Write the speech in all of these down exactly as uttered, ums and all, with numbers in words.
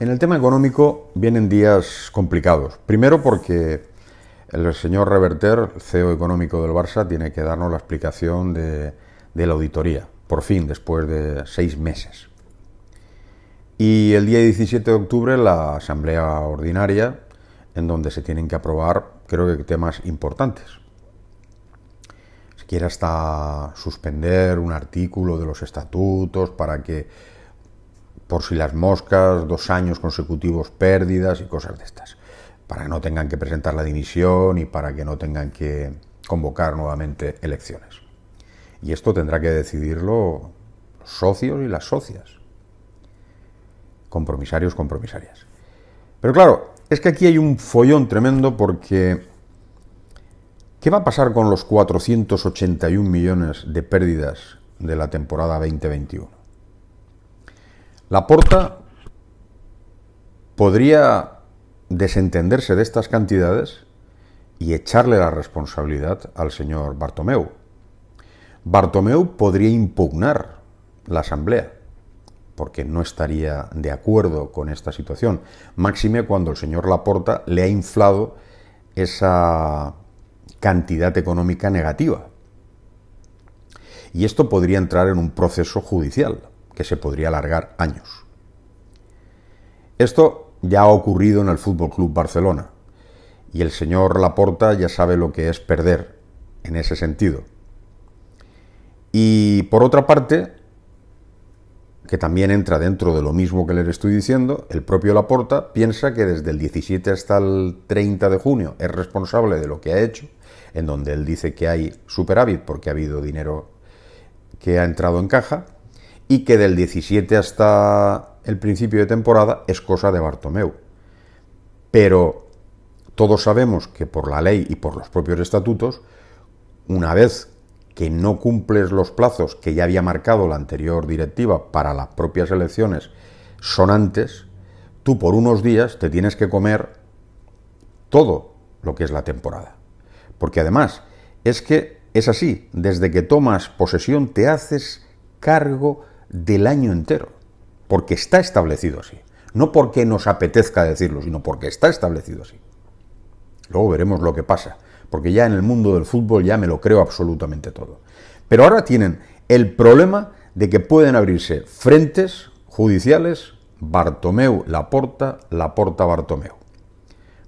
En el tema económico vienen días complicados. Primero porque el señor Reverter, el C E O económico del Barça, tiene que darnos la explicación de, de la auditoría, por fin, después de seis meses. Y el día diecisiete de octubre la asamblea ordinaria, en donde se tienen que aprobar, creo que temas importantes. Siquiera hasta suspender un artículo de los estatutos para que, por si las moscas, dos años consecutivos pérdidas y cosas de estas, para que no tengan que presentar la dimisión y para que no tengan que convocar nuevamente elecciones. Y esto tendrá que decidirlo los socios y las socias, compromisarios, compromisarias. Pero claro, es que aquí hay un follón tremendo porque ¿qué va a pasar con los cuatrocientos ochenta y un millones de pérdidas de la temporada veinte veintiuno? Laporta podría desentenderse de estas cantidades y echarle la responsabilidad al señor Bartomeu. Bartomeu podría impugnar la asamblea, porque no estaría de acuerdo con esta situación, máxime cuando el señor Laporta le ha inflado esa cantidad económica negativa. Y esto podría entrar en un proceso judicial que se podría alargar años. Esto ya ha ocurrido en el Fútbol Club Barcelona y el señor Laporta ya sabe lo que es perder en ese sentido. Y por otra parte, que también entra dentro de lo mismo que les estoy diciendo, el propio Laporta piensa que desde el diecisiete hasta el treinta de junio es responsable de lo que ha hecho, en donde él dice que hay superávit porque ha habido dinero que ha entrado en caja, y que del diecisiete hasta el principio de temporada es cosa de Bartomeu. Pero todos sabemos que por la ley y por los propios estatutos, una vez que no cumples los plazos que ya había marcado la anterior directiva para las propias elecciones sonantes, tú por unos días te tienes que comer todo lo que es la temporada. Porque además, es que es así, desde que tomas posesión te haces cargo del año entero, porque está establecido así, no porque nos apetezca decirlo, sino porque está establecido así. Luego veremos lo que pasa, porque ya en el mundo del fútbol ya me lo creo absolutamente todo. Pero ahora tienen el problema de que pueden abrirse frentes judiciales Bartomeu Laporta, Laporta Bartomeu,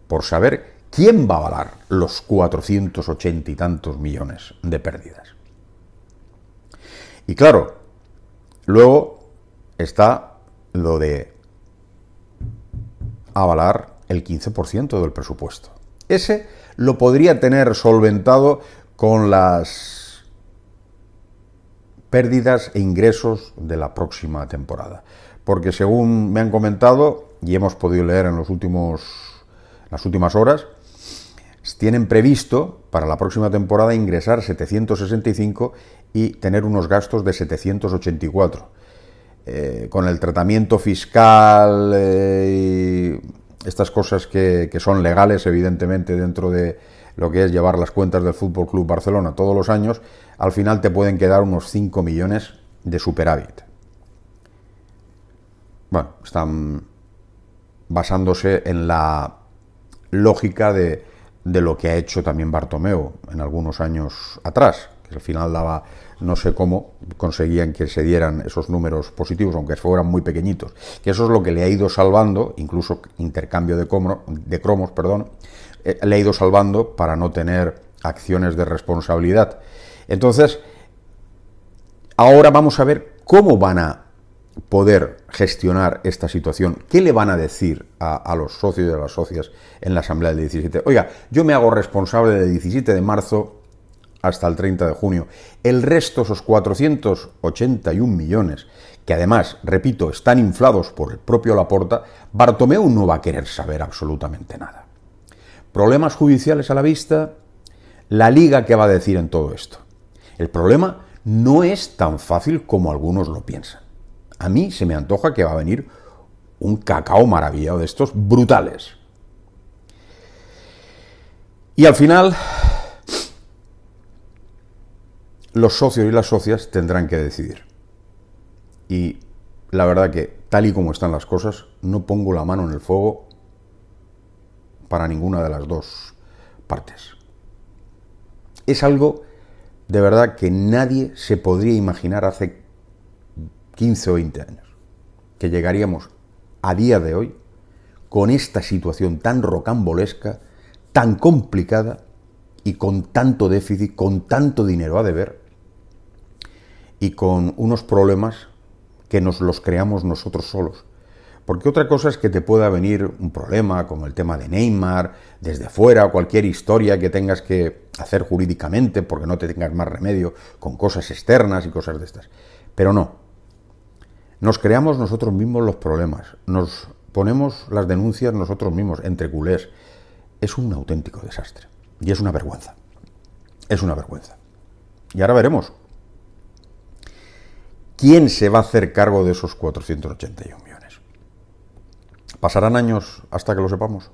por saber quién va a avalar los cuatrocientos ochenta y tantos millones de pérdidas. Y claro, luego está lo de avalar el quince por ciento del presupuesto. Ese lo podría tener solventado con las pérdidas e ingresos de la próxima temporada. Porque según me han comentado, y hemos podido leer en los últimos, las últimas horas, tienen previsto para la próxima temporada ingresar setecientos sesenta y cinco y tener unos gastos de setecientos ochenta y cuatro. Eh, con el tratamiento fiscal eh, y estas cosas que, que son legales, evidentemente, dentro de lo que es llevar las cuentas del Fútbol Club Barcelona todos los años, al final te pueden quedar unos cinco millones de superávit. Bueno, están basándose en la lógica de de lo que ha hecho también Bartomeu en algunos años atrás, que al final daba, no sé cómo conseguían que se dieran esos números positivos, aunque fueran muy pequeñitos, que eso es lo que le ha ido salvando, incluso intercambio de, comro, de cromos, perdón, eh, le ha ido salvando para no tener acciones de responsabilidad. Entonces, ahora vamos a ver cómo van a poder gestionar esta situación. ¿Qué le van a decir a, a los socios y a las socias en la asamblea del diecisiete? Oiga, yo me hago responsable del diecisiete de marzo hasta el treinta de junio. El resto, esos cuatrocientos ochenta y un millones, que además, repito, están inflados por el propio Laporta, Bartomeu no va a querer saber absolutamente nada. Problemas judiciales a la vista, la Liga, ¿qué va a decir en todo esto? El problema no es tan fácil como algunos lo piensan. A mí se me antoja que va a venir un cacao maravillado de estos brutales. Y al final, los socios y las socias tendrán que decidir. Y la verdad que tal y como están las cosas, no pongo la mano en el fuego para ninguna de las dos partes. Es algo de verdad que nadie se podría imaginar hace quince o veinte años, que llegaríamos a día de hoy con esta situación tan rocambolesca, tan complicada y con tanto déficit, con tanto dinero a deber y con unos problemas que nos los creamos nosotros solos. Porque otra cosa es que te pueda venir un problema como el tema de Neymar, desde fuera, cualquier historia que tengas que hacer jurídicamente porque no te tengas más remedio con cosas externas y cosas de estas. Pero no. Nos creamos nosotros mismos los problemas, nos ponemos las denuncias nosotros mismos, entre culés. Es un auténtico desastre. Y es una vergüenza. Es una vergüenza. Y ahora veremos quién se va a hacer cargo de esos cuatrocientos ochenta y un millones. ¿Pasarán años hasta que lo sepamos?